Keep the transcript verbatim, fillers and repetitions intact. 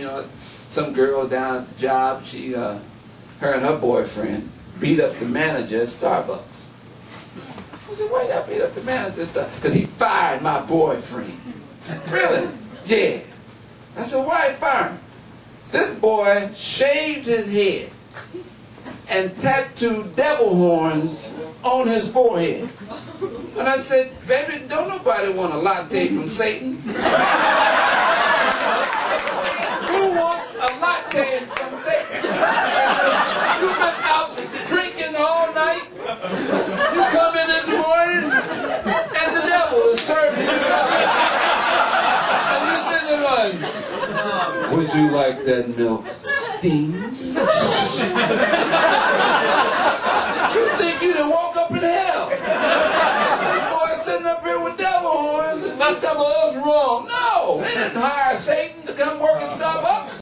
You know, some girl down at the job, she, uh, her and her boyfriend beat up the manager at Starbucks. I said, why y'all beat up the manager at Starbucks? Because he fired my boyfriend. Really? Yeah. I said, why fire him? This boy shaved his head and tattooed devil horns on his forehead. And I said, baby, don't nobody want a latte from Satan. From Satan. You've been out drinking all night. You come in in the morning, and the devil is serving you. And you're sitting there going, would you like that milk steamed? You think you done walk up in hell? This boy sitting up here with devil horns and you tell us wrong. No, they didn't hire Satan to come work at Starbucks.